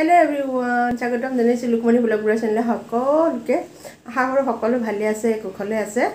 Hello everyone, Chagatam the Nisi Lukmani Bulabras and Lahako, okay? Hako Hokolo Haliase, Cocolease,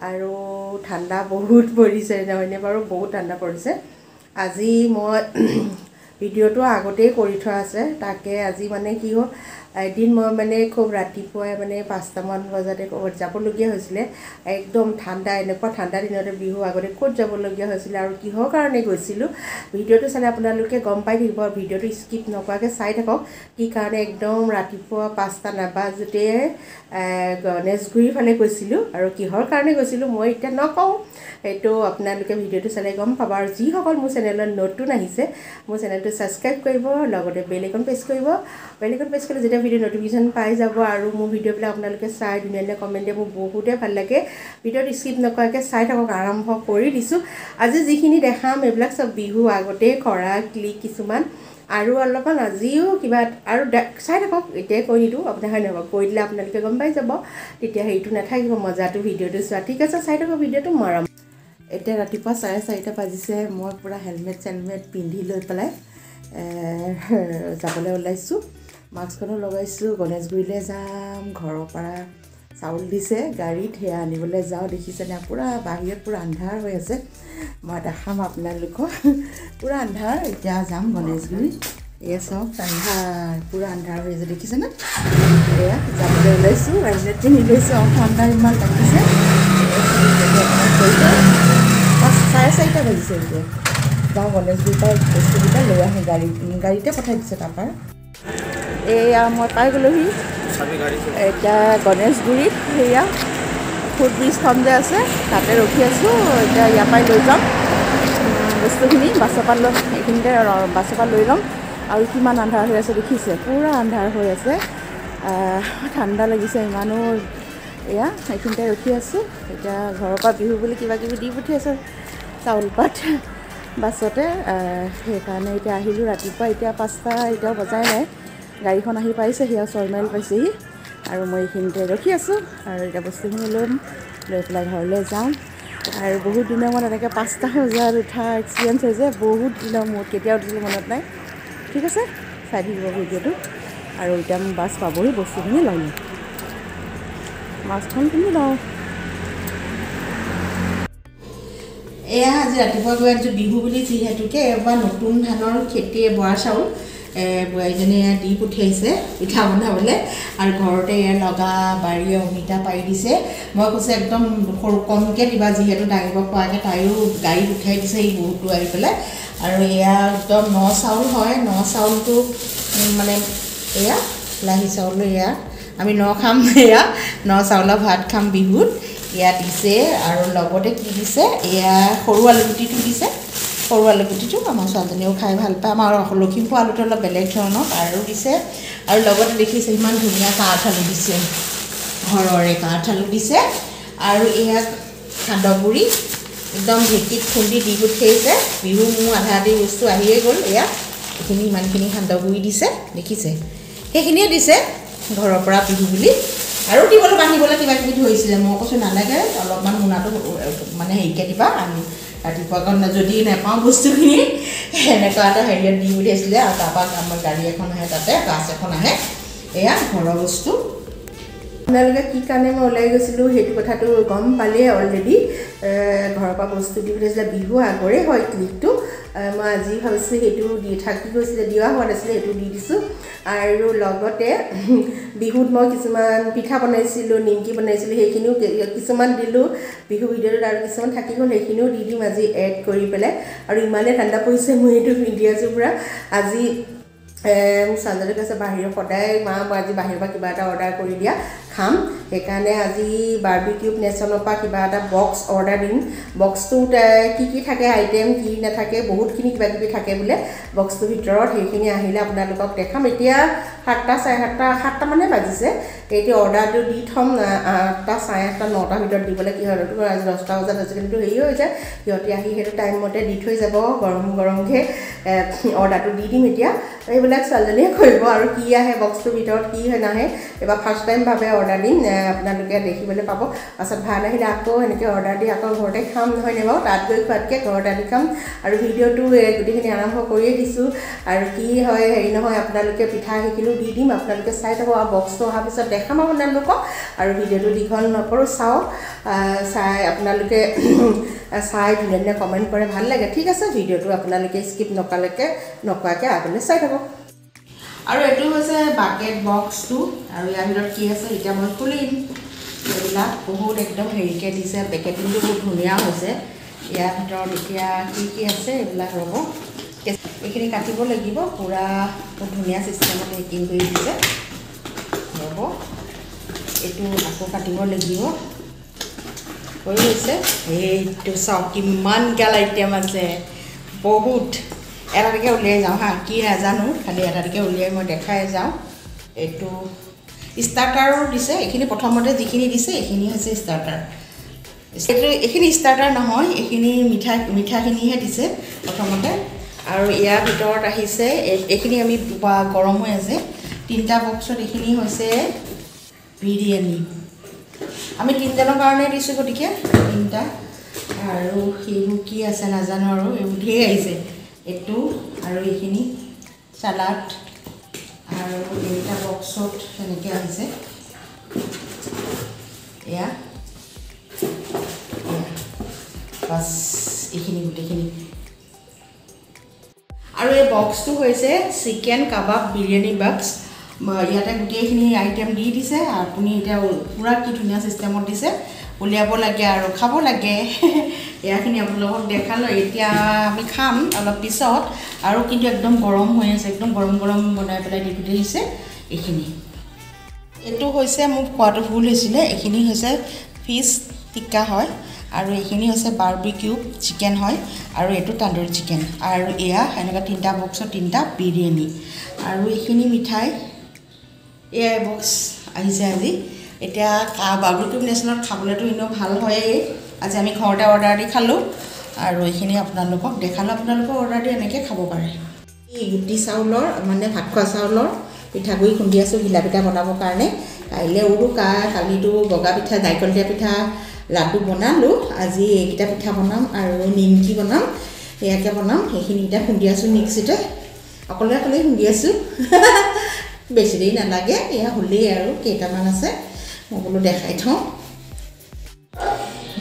Aro Tanda Bohut Police, and I never boat under Police. Azi more video to Agote, Coritrase, Take, Azi Manekio, I did more Maneco, Ratipo, Mane, Pastaman was at over Japologia Husle, Ekdom Tanda and a Potanda in order to be who I got a coach Japologia Husla, Kihoka, Negosilu, video to Sanapuna look a combined video to skip no quack side of Kikan Ekdom, Ratipo, Pasta Nabazute, Gones Grief and Negosilu, Aroki Hoka Negosilu, Moit and Noko, Eto Upna look a video to Salegom, Pavar Ziho, Musanella, Notu Nahise, Musanella to subscribe Quavo, Logot a Belicon Pesquavo, Belicon Pesco. Video notification पाई जाबो आरो मो video play आपनालके साइ दुनियाले comment देबो बहुते ভাল লাগে ভিডিও স্কিপ নকৰাকে সাই থাকক আৰম্ভ কৰি দিছো আজি যিখিনি দেখাম এবিলাক সব বিহু আগতে কৰা ক্লিক কিছুমান আৰু অলপমান আজিও কিবা আৰু সাই থাকক এতে কৈ দিও আপোনাহে নব কৈ দিলে আপোনালকে গম পাই যাব তেতিয়া হেইটো নাথাকিব মজাটো ভিডিওটো চোৱা ঠিক আছে সাই থাকক ভিডিওটো মৰম এতে ৰাতিপুৱা 4:30টা বাজিছে মই পুৰা হেলমেট চেলমেট পিন্ধি লৈ পলাই যাবলৈ ওলাইছো Max kono logaisu Ganesh gurile jam ghoro para saul dise gari thea anibole jao dekhise na pura bahir pura andhar hoye ase ma dekham apnaloko pura andhar eta jam Ganesh guri ye sob andhar pura andhar hoye ase dekhise na eya jabole laisu rajet ni laisu andhar mal dekhise pas sai sai ta laisu jao Ganesh guri ta bostu dita leya he gari te pothai dise tapar ए या म काय गलो ही सबै गाडी एटा गणेश गुरी हैया foot बीच खमदे আছে তাতে ৰখি আছো এটা ইয়াপাই লৈ যাম বস্তুখিনি বাছপাল লৈ এইখিনতে বাছপাল লৈ লম আৰু কিমান আন্ধাৰ হৈ আছে দেখিছে পুৰা আন্ধাৰ হৈ আছে ঠাণ্ডা লাগিছে ইমানো এয়া এইখিনতে ৰখি আছো এটা ঘৰৰ পৰা বিহু বুলি কিবা কিবি দি পঠি আছে চাউল পাট বাছতে সেইকাৰণে এটা আহিলো ৰাতিপুৱা এটা 5টা এটা বজাই নাই গাড়ীখন আহি পাইছে হিয়া সৰমাইল পাইছে আৰু মই এইখিনতে ৰখি আছো আৰু এটা বস্তুখিনি লম লৈ প্লাই ঘৰলৈ যাম আৰু বহুত দিনৰ মন এনেকৈ 5,000 উঠা এক্সপেৰিয়েন্স হৈছে বহুত দিনৰ মন কেতিয়া উঠিছিল মনত নাই ঠিক আছে চাই দিব ভিডিওটো আৰু এটা বাস পাবই বস্তুখিনি লম মাছখন কিনি লওঁ এয়া আজি ৰাতিপুৱা গৈ আজি বিহু বুলি যিহেতুকে এবাৰ নতুন ধানৰ খেতি বৰা চাউল বয়াইজনে দি পঠাইছে পিঠা বনাবলে আৰু ঘৰতে এ লগা বাৰীয়ে অমিতা পাই দিছে মই কৈছে একদম কমকে দিবা যিহেতু ডাঙিব পাকে তাইও গাই উঠাই দিছে এই বহুতো আহি পলে আৰু এয়া একদম ন চাউল হয় ন চাউলটো মানে এয়া লাহি চাউল এয়া আমি ন খাম এয়া ন চাউল ভাত খাম বিহুত এয়া দিছে আৰু লগতে কি দিছে এয়া সৰু আলুগুটিটো দিছে For a little too, I'm also the new kind of help. Looking for a little of electron of Arubise. I love what the kiss in man to me as Artalubise. Horror, Artalubise. Aria Kandaburi. Don't take it, could be good case. We who are having used to a year ago, yeah. Kini Mankini Kandabui disse, the kiss. Hekini disse, Goropra Pibuli. I don't even want to be who is the most and another, a lot of Manunato Mane Ketiba and Atipagon Najodin, a pound was to me, and a car had new days there, Tapaka Gariacon had a tech, as a conahe, air, horrors too. Nelga Kikanemo Legacilu hit potato gum palais already, Gorapa was to give us the Bihu, a gore, or it leaked to Mazi House, he do the Takikos, the Dia, what a slave to Didisu, Iru Logote, Bihut Mokisman, Picaponesilu, Ninkiponesilu, Hekinu, Kisaman Dilu, Bihu, Darkison, Takiko, Hekinu, Didim as the Ed Coripele, or Imane and the Poison way to India Zubra, as the Sandra Bahir for Day, Mamma Bahiba Kibata order Korea, come, Ekane as the Barbeque Nation of Pakibata box ordering, box to Kiki Take item, Kina Take, Boot Kini Takebule, box to withdraw, taking a hill of Naluka, Tekametia, Hatta Sahata, Hatamana Bazise, eighty order to deet home, Tasayata Nota, who don't develop your as lost thousand as to Yoja, Yotia, he had a time motor, detroit above, Goronke. order to di media ebulak salale koibo aru ki ahe box to bitor ki hena he eba first time bhabe order din apnaloke dekhibole pabo asal bhana hila akko enke order di akko ghorte kham hoi nebo tat goi patke order dikam aru video to gudikini arambho koriye disu aru ki hoy heri no hoy apnaloke pitha hekilu di dim apnaloke sai thabo a box to habisa dekham apnaloke aru video to dikhon naporu sao sai apnaloke sai dinne comment kore bhal lage thik ase video to apnaloke skip নকালকে নকাকে আপনি চাই থাকো আৰু এটো হৈছে bucket box to আৰু ইয়াৰ ভিতৰত কি আছে এটা মই খুলিম এগুলা বহুত একদম হেৰিকে দিছে প্যাকেজিংটো বহুত ধুনীয়া হৈছে ইয়াৰ ভিতৰত এতিয়া কি কি আছে এগুলা ৰব এখিনি কাটিব লাগিব পুৰা বহুত ধুনীয়া সিস্টেমত হেকিং কৰি দিছে ৰব এটো আকৌ কাটিব লাগিব হৈ গৈছে এইটো সব কিমান গাল আইটেম আছে বহুত Era de que olhei já, aqui é já não, ali era de que olhei mas deixa já, eto starter disse, aquele por trás de aquele disse, aquele é starter, aquele starter não é, aquele mita aquele é disse, por trás de, और यह बिटोर रही से, aquele अमी बा गरम है ऐसे, तीन ता बॉक्स और aquele है ऐसे बिरयानी, अमी तीन ता लोग आने दिसे को ठीक है, तीन ता, और ये क्या ऐसा ना जाना और ये उठे ऐसे এটু আৰু এখিনি সালাড আৰু এটা বক্সত এনেকে আছে ইয়া বাস এখিনি গুটেখিনি আৰু এই বক্সটো হৈছে চিকেন কাবাব বিৰিয়ানি বক্স ইয়াতে গুটেখিনি আইটেম দি দিছে আপুনি এটা পুৰা কি ধুনীয়া সিস্টেমত দিছে উলিয়াব লাগে আৰু খাব লাগে এখিনি আপোনালোক দেখালো এতিয়া আমি খাম অলপ পিছত আৰু কিন্তু একদম গৰম হৈ আছে একদম গৰম গৰম বনাই পেলাই দিবি দিছে এখিনি এটো হৈছে মোক কোৱাটো ভুল হৈছিলে এখিনি হৈছে ফিশ টিক্কা হয় আৰু এখিনি হৈছে বাৰবিকিউ চিকেন হয় আৰু এটো তান্দুৰি চিকেন আৰু ইয়া এনেকা তিনটা বক্স তিনটা বিৰিয়ানি আৰু এখিনি মিঠাই ইয়া বক্স আহিছে আজি এতিয়া বাৰবিকিউ নেচনত খাবলেটো ইনো ভাল হয় আজি আমি ঘৰতে অৰ্ডাৰ দি খালো আৰু এইখিনি আপোনালোকক দেখালো আপোনালোকক অৰ্ডাৰ দি এনেকে খাব পাৰে এই গুটি চাউলৰ মানে ভাত খোৱা চাউলৰ পিঠাগুই খুন্দি আছো গিলা পিঠা বনাব কাৰণে কাইলে উৰুকা কালিটো বগা পিঠা নাৰিকল দিয়া পিঠা লাডু বনালো আজি এইটা পিঠা বনাম আৰু নিমকি বনাম ইয়াকে বনাম এইখিনি এটা খুন্দি আছো মিক্সিতে অকলে অকলে খুন্দি আছো বেছি দেৰি নালাগে ইয়া হলি আৰু কেটামান আছে মগুলো দেখাই থম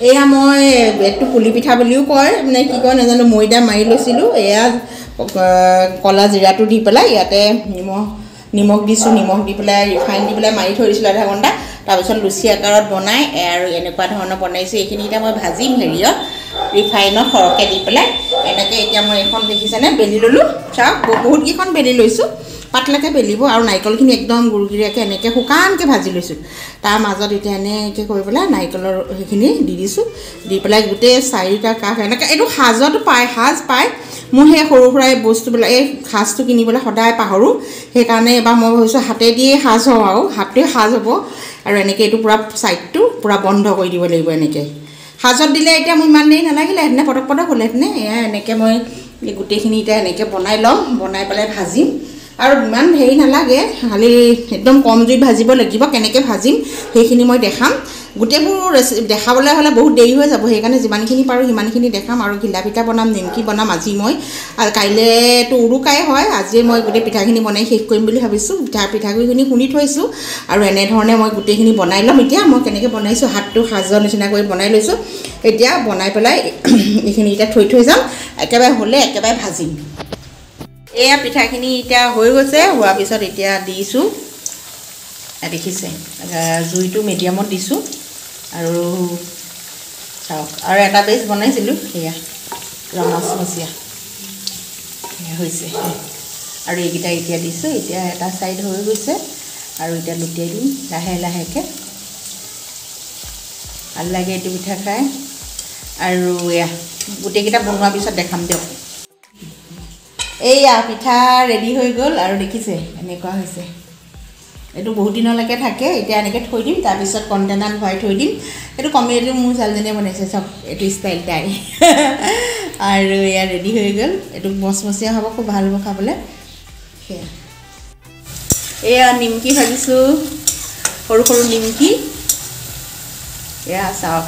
এয়া মই একটু পুলি পিঠা বলিও কয় মানে কি কয় না জানো ময়দা মাৰি লৈছিলো এয়া কলা জিৰাটো দি পেলাই ইয়াতে নিমখ দিছো নিমখ দি পেলাই ৰিফাইন দি পেলাই মাৰি থৰিছিল আধা ঘণ্টা তাৰপিছত লুচি আকাৰত বনাই আৰু এনেকুৱা ধৰণৰ বনাইছে এইখিনিটা মই ভাজিম হেৰিয় ৰিফাইনৰ সৰহকে দি পেলাই এনেকৈ এতিয়া মই এখন দেখিছেনে বেলি ললো চাওক বহুত কিখন বেলি লৈছো পাতলাকে বেলিব আৰু নাইকলখিনি একদম গুৰগিৰিয়াকে এনেকে হুকানকে ভাজি লৈছো তাৰ মাজত এটা এনেকে কই বলা নাইকলৰ হেখিনি দি দিছো দি পেলাই গুটে সাইটা কাফ এনেকে এটো হাজটো পায় হাজ পায় মুহে হৰু হৰাই বস্তু বলা এই হাজটো কিনিবলে সদায় পাহৰু হে কাৰণে এবা মই ভাবিছো হাতে দিয়ে হাজ হৱাও হাতে হাজ হ'ব আৰু এনেকে এটো পুৰা সাইডটো পুৰা বন্ধ কৰি দিব লাগিব এনেকে হাজত দিলে এটা মই মানে নালাগিলে এনে পটক পটক হলে এনে এনেকে মই এই গুটেখিনি এটা এনেকে বনাই লম বনাই পেলাই ভাজিম আৰু মান হেই নালাগে খালি একদম কম জুই ভাজিব লাগিব কেনেকৈ ভাজিম হেখিনি মই দেখাম গুটেবোৰ দেখাবলৈ হলে বহুত দেৰি হৈ যাব হেই কাৰণে জিমানখিনি পাৰো হিমানখিনি দেখাম আৰু গিলা পিঠা বনাম নিমকি বনাম আজি মই আৰু কাইলে তো উৰুকাই হয় আজি মই গুটে পিঠাখিনি বনাই শেষ কৰিম বুলি ভাবিছো পিঠাগুইখিনি খুনি থৈছো আৰু এনে ধৰণে মই গুটেখিনি বনাই লম এতিয়া মই কেনেকৈ বনাইছো হাতটো সাজৰ নিচিনা কৰি বনাই লৈছো এতিয়া বনাই পেলাই এইখিনি এটা থৈ থৈ যাম একেবাৰে হলে একেবাৰে ভাজিম এয়া পিঠাখিনি এটা হৈ গৈছে হোৱা পিছত এটা দিছো দেখিছে জুইটো মিডিয়ামত দিছো আৰু চাওক আৰু এটা বেছ বনাইছিলো এয়া ৰঙাছমচিয়া হৈছে আৰু এইটা এতিয়া দিছো এতিয়া এটা সাইড হৈ গৈছে আৰু এটা লুটিয়াই দিম লাহে লাহেকে ভাল লাগে এইটো পিঠা খাই আৰু এয়া গুটেকিটা বনোৱাৰ পিছত দেখাম দিয়ক এইয়া পিঠা ৰেডি হৈ গল আৰু দেখিছে এনেকুৱা হৈছে এটো বহুত দিনলৈকে থাকে এটা এনেকে থৈ দিম তাৰ পিছত কন্টেনাৰ ভৰাই থৈ দিম এটো কমেডি মোৰ জালজনে বনাইছে সব এটো স্টাইল টাই আর ইয়া রেডি হয়ে গেল এটু মসমসিয়া হবে খুব ভালো খাবলে এয়া নিমকি ভাজিছো সৰু সৰু নিমকি এয়া সাক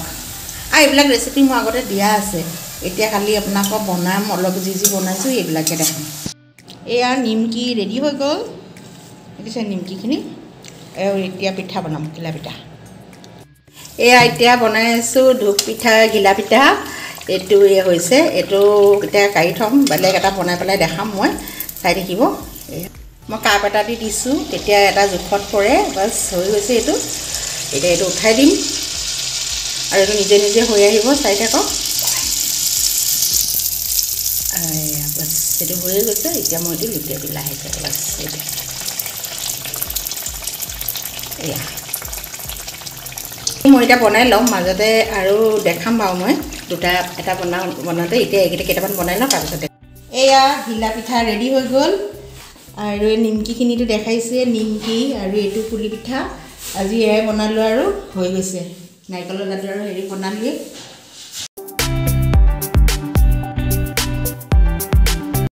আই ইবলা ৰেচিপি মই আগতে দিয়া আছে এতিয়া খালি আপোনাক বনাম অলপ জিজি বনাইছো ইবলাকে দেখো এয়া নিমকি ৰেডি হৈ গল এতিছে নিমকি খিনি আৰু এতিয়া পিঠা বনাম গিলা পিঠা এয়া এতিয়া বনাইছো ধূপ পিঠা গিলা পিঠা এটু এ হৈছে এটু এটা কাই থম বেলেগ এটা বনাই পেলাই দেখাম মই চাই দেখিব মই কাপ এটা দি দিছো তেতিয়া এটা জুখত পৰে বাস হৈ গৈছে এটু এটা এটু উঠাই দিম আৰু এটু নিজে নিজে হৈ আহিব চাই থাকক আয়া বাস এটু হৈ গৈছে এতিয়া মই এটু লিপিয়া দি লাহে কৰি বাস এটা এয়া মই এটা বনাই লম মাজতে আৰু দেখাম পাও মই দুটা এটা বনাতে এতিয়া এইটা কেটামান বনাই লম তাৰপিছত এয়া হিলা পিঠা ৰেডি হৈ গল আৰু নিমকি খিনিটো দেখাইছে নিমকি আৰু এটু পুলি পিঠা আজি এ বনালো আৰু হৈ গৈছে নাইকলৰ লাডু আৰু হেৰি বনালয়ে